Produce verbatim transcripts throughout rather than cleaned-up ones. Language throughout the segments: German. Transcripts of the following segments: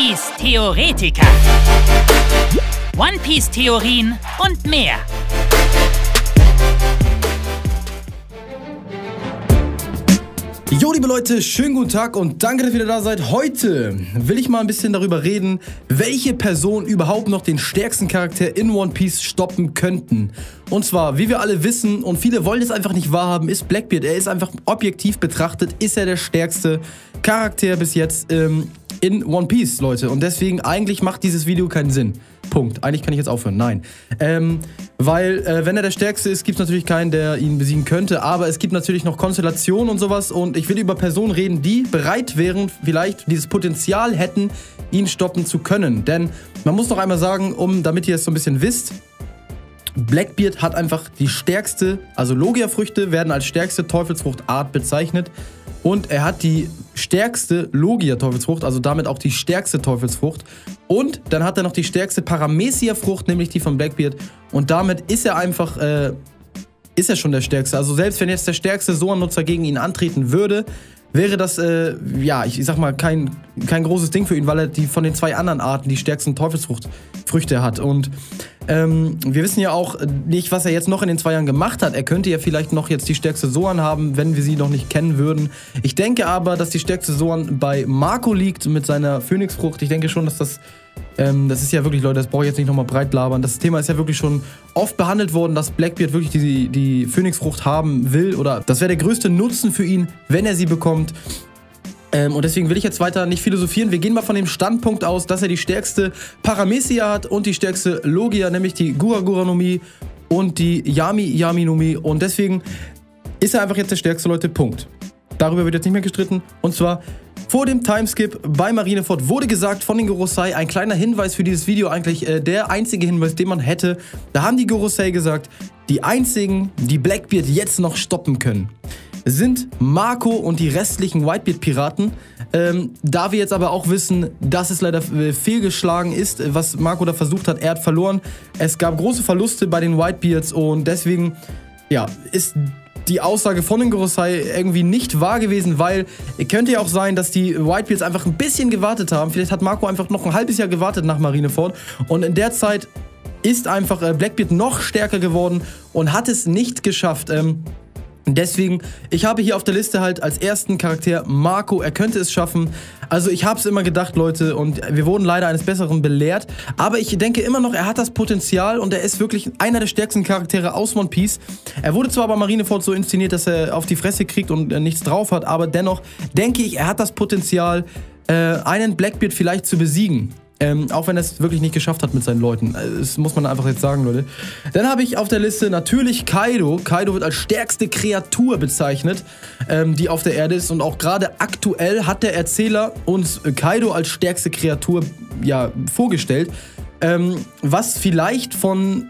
Piece-Theoretiker. One Piece-Theorien und mehr. Jo, liebe Leute, schönen guten Tag und danke, dass ihr wieder da seid. Heute will ich mal ein bisschen darüber reden, welche Personen überhaupt noch den stärksten Charakter in One Piece stoppen könnten. Und zwar, wie wir alle wissen und viele wollen es einfach nicht wahrhaben, ist Blackbeard. Er ist einfach objektiv betrachtet, ist er der stärkste Charakter bis jetzt ähm, in One Piece, Leute. Und deswegen, eigentlich macht dieses Video keinen Sinn. Punkt. Eigentlich kann ich jetzt aufhören. Nein. Ähm, weil, äh, wenn er der Stärkste ist, gibt es natürlich keinen, der ihn besiegen könnte. Aber es gibt natürlich noch Konstellationen und sowas. Und ich will über Personen reden, die bereit wären, vielleicht dieses Potenzial hätten, ihn stoppen zu können. Denn man muss noch einmal sagen, um, damit ihr es so ein bisschen wisst, Blackbeard hat einfach die stärkste, also Logia-Früchte werden als stärkste Teufelsfruchtart bezeichnet. Und er hat die stärkste Logia-Teufelsfrucht, also damit auch die stärkste Teufelsfrucht. Und dann hat er noch die stärkste Paramecia-Frucht, nämlich die von Blackbeard. Und damit ist er einfach, äh, ist er schon der stärkste. Also selbst wenn jetzt der stärkste Soan-Nutzer gegen ihn antreten würde, wäre das, äh, ja, ich sag mal, kein, kein großes Ding für ihn, weil er die von den zwei anderen Arten die stärksten Teufelsfrüchte hat. Und ähm, wir wissen ja auch nicht, was er jetzt noch in den zwei Jahren gemacht hat. Er könnte ja vielleicht noch jetzt die stärkste Soan haben, wenn wir sie noch nicht kennen würden. Ich denke aber, dass die stärkste Soan bei Marco liegt mit seiner Phönixfrucht. Ich denke schon, dass das, ähm, das ist ja wirklich, Leute, das brauche ich jetzt nicht nochmal breit labern. Das Thema ist ja wirklich schon oft behandelt worden, dass Blackbeard wirklich die, die Phönixfrucht haben will. Oder das wäre der größte Nutzen für ihn, wenn er sie bekommt. Ähm, und deswegen will ich jetzt weiter nicht philosophieren. Wir gehen mal von dem Standpunkt aus, dass er die stärkste Paramecia hat und die stärkste Logia, nämlich die Gura Gura No Mi und die Yami Yami No Mi. Und deswegen ist er einfach jetzt der stärkste, Leute, Punkt. Darüber wird jetzt nicht mehr gestritten. Und zwar vor dem Timeskip bei Marineford wurde gesagt von den Gorosei, ein kleiner Hinweis für dieses Video eigentlich, äh, der einzige Hinweis, den man hätte. Da haben die Gorosei gesagt, die einzigen, die Blackbeard jetzt noch stoppen können, sind Marco und die restlichen Whitebeard-Piraten. Ähm, da wir jetzt aber auch wissen, dass es leider fehlgeschlagen ist, was Marco da versucht hat, er hat verloren. Es gab große Verluste bei den Whitebeards und deswegen, ja, ist die Aussage von den Gorosei irgendwie nicht wahr gewesen, weil könnte ja auch sein, dass die Whitebeards einfach ein bisschen gewartet haben. Vielleicht hat Marco einfach noch ein halbes Jahr gewartet nach Marineford und in der Zeit ist einfach Blackbeard noch stärker geworden und hat es nicht geschafft. Ähm, Deswegen, ich habe hier auf der Liste halt als ersten Charakter Marco, er könnte es schaffen. Also ich habe es immer gedacht, Leute, und wir wurden leider eines Besseren belehrt. Aber ich denke immer noch, er hat das Potenzial und er ist wirklich einer der stärksten Charaktere aus One Piece. Er wurde zwar bei Marineford so inszeniert, dass er auf die Fresse kriegt und nichts drauf hat, aber dennoch denke ich, er hat das Potenzial, einen Blackbeard vielleicht zu besiegen. Ähm, auch wenn er es wirklich nicht geschafft hat mit seinen Leuten. Das muss man einfach jetzt sagen, Leute. Dann habe ich auf der Liste natürlich Kaido. Kaido wird als stärkste Kreatur bezeichnet, ähm, die auf der Erde ist. Und auch gerade aktuell hat der Erzähler uns Kaido als stärkste Kreatur ja, vorgestellt. Ähm, was vielleicht von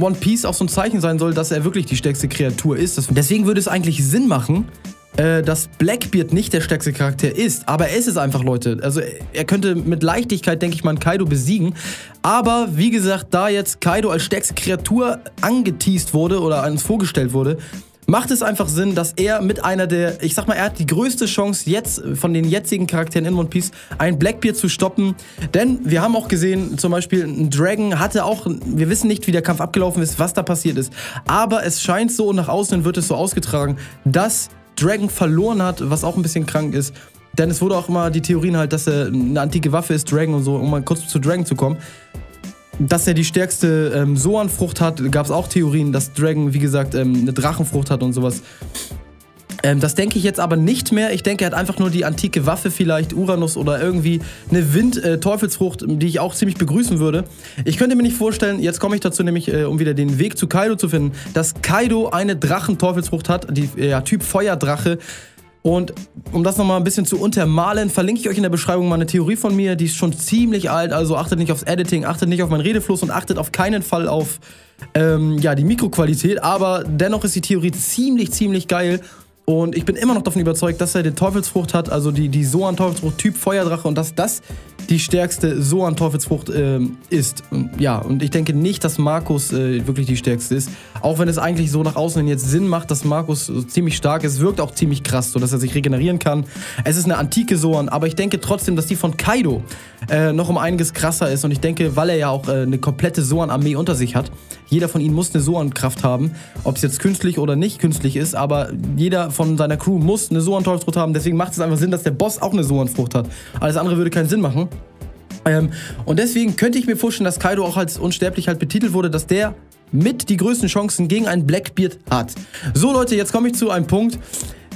One Piece auch so ein Zeichen sein soll, dass er wirklich die stärkste Kreatur ist. Deswegen würde es eigentlich Sinn machen, dass Blackbeard nicht der stärkste Charakter ist, aber er ist es einfach, Leute. Also er könnte mit Leichtigkeit, denke ich mal, Kaido besiegen, aber wie gesagt, da jetzt Kaido als stärkste Kreatur angeteased wurde oder uns vorgestellt wurde, macht es einfach Sinn, dass er mit einer der, ich sag mal, er hat die größte Chance jetzt, von den jetzigen Charakteren in One Piece, einen Blackbeard zu stoppen, denn wir haben auch gesehen, zum Beispiel ein Dragon hatte auch, wir wissen nicht, wie der Kampf abgelaufen ist, was da passiert ist, aber es scheint so und nach außen wird es so ausgetragen, dass Dragon verloren hat, was auch ein bisschen krank ist. Denn es wurde auch immer die Theorien halt, dass er eine antike Waffe ist, Dragon und so, um mal kurz zu Dragon zu kommen. Dass er die stärkste ähm, Soan-Frucht hat, gab es auch Theorien, dass Dragon, wie gesagt, ähm, eine Drachenfrucht hat und sowas. Ähm, das denke ich jetzt aber nicht mehr. Ich denke, er hat einfach nur die antike Waffe vielleicht, Uranus oder irgendwie eine Wind-Teufelsfrucht, die ich auch ziemlich begrüßen würde. Ich könnte mir nicht vorstellen, jetzt komme ich dazu nämlich, äh, um wieder den Weg zu Kaido zu finden, dass Kaido eine Drachenteufelsfrucht hat, die ja, Typ Feuerdrache. Und um das nochmal ein bisschen zu untermalen, verlinke ich euch in der Beschreibung mal eine Theorie von mir, die ist schon ziemlich alt, also achtet nicht aufs Editing, achtet nicht auf meinen Redefluss und achtet auf keinen Fall auf ähm, ja, die Mikroqualität, aber dennoch ist die Theorie ziemlich, ziemlich geil. Und ich bin immer noch davon überzeugt, dass er die Teufelsfrucht hat, also die, die Soan-Teufelsfrucht Typ Feuerdrache und dass das die stärkste Soan-Teufelsfrucht äh, ist. Und, ja, und ich denke nicht, dass Markus äh, wirklich die stärkste ist, auch wenn es eigentlich so nach außen hin jetzt Sinn macht, dass Markus so ziemlich stark ist, wirkt auch ziemlich krass, so dass er sich regenerieren kann. Es ist eine antike Soan, aber ich denke trotzdem, dass die von Kaido äh, noch um einiges krasser ist. Und ich denke, weil er ja auch äh, eine komplette Zoan-Armee unter sich hat, jeder von ihnen muss eine Zoan-Kraft haben, ob es jetzt künstlich oder nicht künstlich ist, aber jeder von seiner Crew muss eine Zoan-Teufelsfrucht haben. Deswegen macht es einfach Sinn, dass der Boss auch eine Zoan-Frucht hat. Alles andere würde keinen Sinn machen. Ähm, und deswegen könnte ich mir vorstellen, dass Kaido auch als unsterblich halt betitelt wurde, dass der mit die größten Chancen gegen einen Blackbeard hat. So, Leute, jetzt komme ich zu einem Punkt,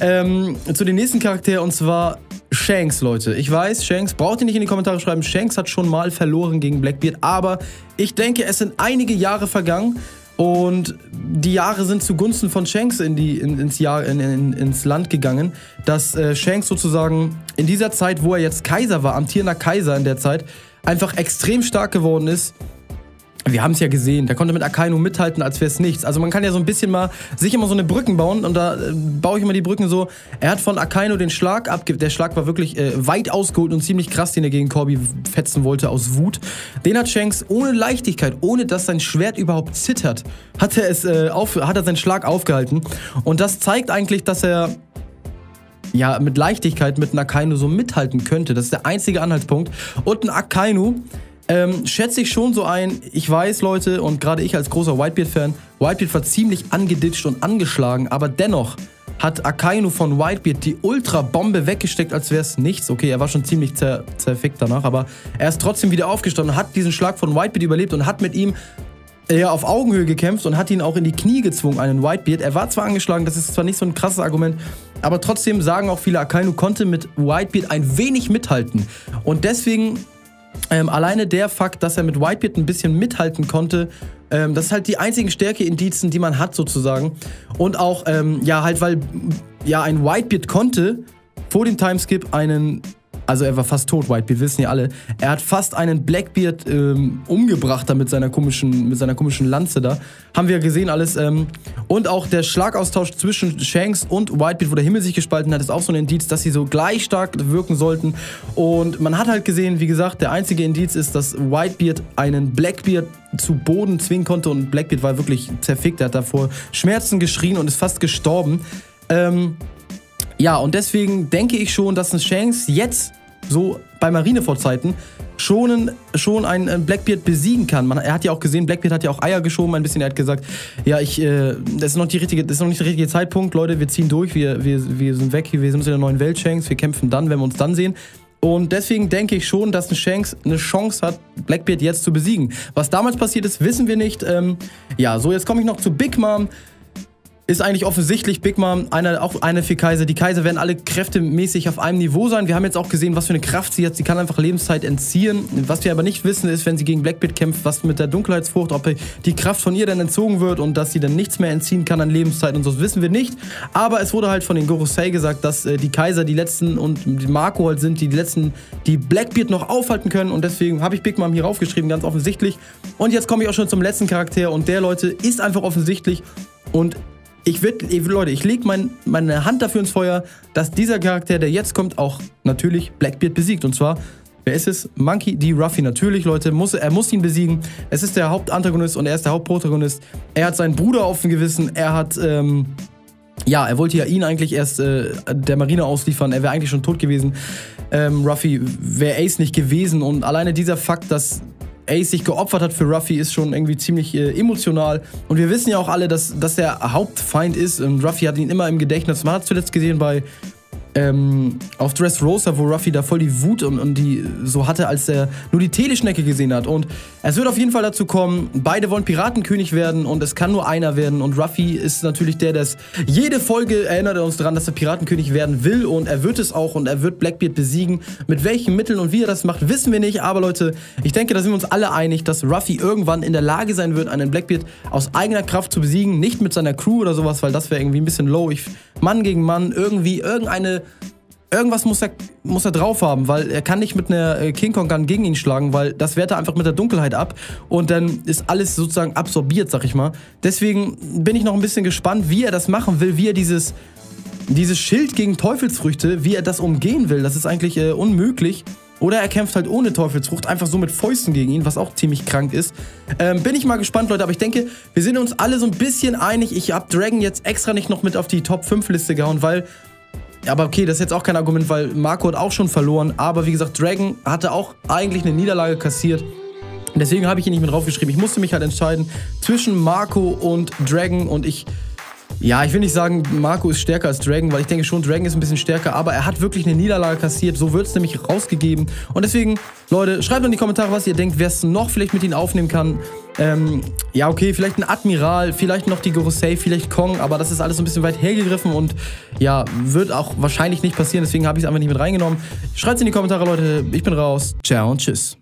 ähm, zu dem nächsten Charakter, und zwar Shanks, Leute. Ich weiß, Shanks, braucht ihr nicht in die Kommentare schreiben, Shanks hat schon mal verloren gegen Blackbeard, aber ich denke, es sind einige Jahre vergangen und die Jahre sind zugunsten von Shanks in die, in, ins, Jahr, in, in, ins Land gegangen, dass äh, Shanks sozusagen in dieser Zeit, wo er jetzt Kaiser war, amtierender Kaiser in der Zeit, einfach extrem stark geworden ist. Wir haben es ja gesehen, der konnte mit Akainu mithalten, als wäre es nichts. Also man kann ja so ein bisschen mal, sich immer so eine Brücken bauen, und da äh, baue ich immer die Brücken so. Er hat von Akainu den Schlag abgegeben, der Schlag war wirklich äh, weit ausgeholt und ziemlich krass, den er gegen Korbi fetzen wollte aus Wut. Den hat Shanks ohne Leichtigkeit, ohne dass sein Schwert überhaupt zittert, hat er, es, äh, auf, hat er seinen Schlag aufgehalten. Und das zeigt eigentlich, dass er ja mit Leichtigkeit mit einem Akainu so mithalten könnte. Das ist der einzige Anhaltspunkt. Und ein Akainu... Ähm, schätze ich schon so ein, ich weiß, Leute, und gerade ich als großer Whitebeard-Fan, Whitebeard war ziemlich angeditscht und angeschlagen, aber dennoch hat Akainu von Whitebeard die Ultra-Bombe weggesteckt, als wäre es nichts. Okay, er war schon ziemlich zer zerfickt danach, aber er ist trotzdem wieder aufgestanden, hat diesen Schlag von Whitebeard überlebt und hat mit ihm ja auf Augenhöhe gekämpft und hat ihn auch in die Knie gezwungen, einen Whitebeard. Er war zwar angeschlagen, das ist zwar nicht so ein krasses Argument, aber trotzdem sagen auch viele, Akainu konnte mit Whitebeard ein wenig mithalten. Und deswegen... Ähm, alleine der Fakt, dass er mit Whitebeard ein bisschen mithalten konnte, ähm, das ist halt die einzigen Stärke-Indizen, die man hat sozusagen. Und auch, ähm, ja halt, weil ja ein Whitebeard konnte vor dem Timeskip einen, also er war fast tot, Whitebeard, wissen ja alle, er hat fast einen Blackbeard ähm, umgebracht da mit seiner komischen, mit seiner komischen Lanze da. Haben wir gesehen alles. Ähm, und auch der Schlagaustausch zwischen Shanks und Whitebeard, wo der Himmel sich gespalten hat, ist auch so ein Indiz, dass sie so gleich stark wirken sollten. Und man hat halt gesehen, wie gesagt, der einzige Indiz ist, dass Whitebeard einen Blackbeard zu Boden zwingen konnte, und Blackbeard war wirklich zerfickt, er hat davor Schmerzen geschrien und ist fast gestorben. Ähm... Ja, und deswegen denke ich schon, dass ein Shanks jetzt, so bei Marineford-Zeiten, schon einen, schon einen Blackbeard besiegen kann. Man, er hat ja auch gesehen, Blackbeard hat ja auch Eier geschoben ein bisschen. Er hat gesagt, ja, ich, äh, das ist noch die richtige, das ist noch nicht der richtige Zeitpunkt, Leute, wir ziehen durch, wir, wir, wir sind weg, wir sind in der neuen Welt, Shanks, wir kämpfen dann, wenn wir uns dann sehen. Und deswegen denke ich schon, dass ein Shanks eine Chance hat, Blackbeard jetzt zu besiegen. Was damals passiert ist, wissen wir nicht. Ähm, ja, so, jetzt komme ich noch zu Big Mom. Ist eigentlich offensichtlich Big Mom, einer, auch eine für Kaiser. Die Kaiser werden alle kräftemäßig auf einem Niveau sein. Wir haben jetzt auch gesehen, was für eine Kraft sie hat. Sie kann einfach Lebenszeit entziehen. Was wir aber nicht wissen, ist, wenn sie gegen Blackbeard kämpft, was mit der Dunkelheitsfrucht, ob die Kraft von ihr dann entzogen wird und dass sie dann nichts mehr entziehen kann an Lebenszeit und so. Das wissen wir nicht. Aber es wurde halt von den Gorosei gesagt, dass äh, die Kaiser die letzten und Marco halt sind, die letzten, die Blackbeard noch aufhalten können. Und deswegen habe ich Big Mom hier raufgeschrieben, ganz offensichtlich. Und jetzt komme ich auch schon zum letzten Charakter. Und der, Leute, ist einfach offensichtlich. Und Ich würde, Leute, ich lege mein, meine Hand dafür ins Feuer, dass dieser Charakter, der jetzt kommt, auch natürlich Blackbeard besiegt. Und zwar, wer ist es? Monkey D. Ruffy. Natürlich, Leute, muss, er muss ihn besiegen. Es ist der Hauptantagonist und er ist der Hauptprotagonist. Er hat seinen Bruder auf dem Gewissen. Er hat, ähm, ja, er wollte ja ihn eigentlich erst äh, der Marine ausliefern. Er wäre eigentlich schon tot gewesen. Ähm, Ruffy wäre Ace nicht gewesen. Und alleine dieser Fakt, dass Ace sich geopfert hat für Ruffy, ist schon irgendwie ziemlich äh, emotional. Und wir wissen ja auch alle, dass, dass der Hauptfeind ist. Und Ruffy hat ihn immer im Gedächtnis. Man hat es zuletzt gesehen bei ähm, auf Dressrosa, wo Ruffy da voll die Wut und, und die so hatte, als er nur die Teleschnecke gesehen hat. Und es wird auf jeden Fall dazu kommen, beide wollen Piratenkönig werden und es kann nur einer werden. Und Ruffy ist natürlich der, der es jede Folge erinnert uns daran, dass er Piratenkönig werden will, und er wird es auch und er wird Blackbeard besiegen. Mit welchen Mitteln und wie er das macht, wissen wir nicht. Aber Leute, ich denke, da sind wir uns alle einig, dass Ruffy irgendwann in der Lage sein wird, einen Blackbeard aus eigener Kraft zu besiegen. Nicht mit seiner Crew oder sowas, weil das wäre irgendwie ein bisschen low. Ich, Mann gegen Mann, irgendwie irgendeine... Irgendwas muss er, muss er drauf haben, weil er kann nicht mit einer King Kong Gun gegen ihn schlagen, weil das wehrt er einfach mit der Dunkelheit ab und dann ist alles sozusagen absorbiert, sag ich mal. Deswegen bin ich noch ein bisschen gespannt, wie er das machen will, wie er dieses, dieses Schild gegen Teufelsfrüchte, wie er das umgehen will. Das ist eigentlich äh, unmöglich. Oder er kämpft halt ohne Teufelsfrucht, einfach so mit Fäusten gegen ihn, was auch ziemlich krank ist. Ähm, bin ich mal gespannt, Leute, aber ich denke, wir sind uns alle so ein bisschen einig. Ich habe Dragon jetzt extra nicht noch mit auf die Top fünf Liste gehauen, weil Aber okay, das ist jetzt auch kein Argument, weil Marco hat auch schon verloren. Aber wie gesagt, Dragon hatte auch eigentlich eine Niederlage kassiert. Deswegen habe ich ihn nicht mit draufgeschrieben. Ich musste mich halt entscheiden zwischen Marco und Dragon. Und ich, ja, ich will nicht sagen, Marco ist stärker als Dragon, weil ich denke schon, Dragon ist ein bisschen stärker. Aber er hat wirklich eine Niederlage kassiert. So wird es nämlich rausgegeben. Und deswegen, Leute, schreibt in die Kommentare, was ihr denkt, wer es noch vielleicht mit ihnen aufnehmen kann. Ähm, ja, okay, vielleicht ein Admiral, vielleicht noch die Gorosei, vielleicht Kong, aber das ist alles ein bisschen weit hergegriffen und ja, wird auch wahrscheinlich nicht passieren, deswegen habe ich es einfach nicht mit reingenommen. Schreibt's in die Kommentare, Leute, ich bin raus. Ciao und tschüss.